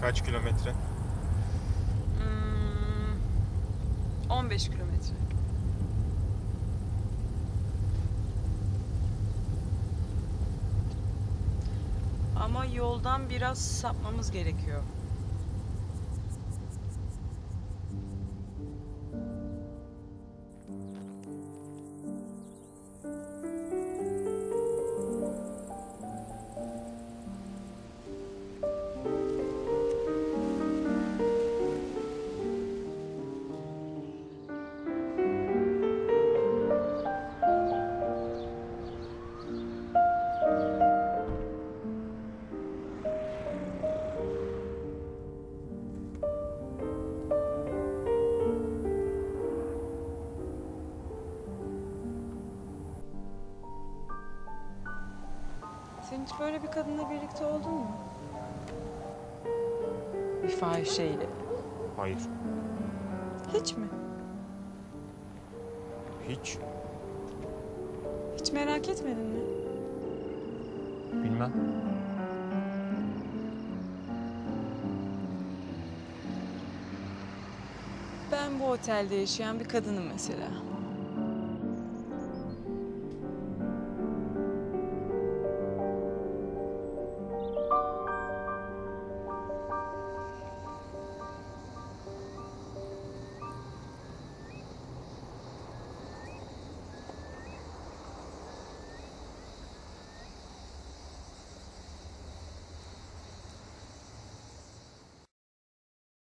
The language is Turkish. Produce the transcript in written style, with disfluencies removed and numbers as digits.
Kaç kilometre? 15 kilometre. Ama yoldan biraz sapmamız gerekiyor. Sen hiç böyle bir kadınla birlikte oldun mu? Bir fahişeyle. Hayır. Hiç mi? Hiç. Hiç merak etmedin mi? Bilmem. Ben bu otelde yaşayan bir kadınım mesela.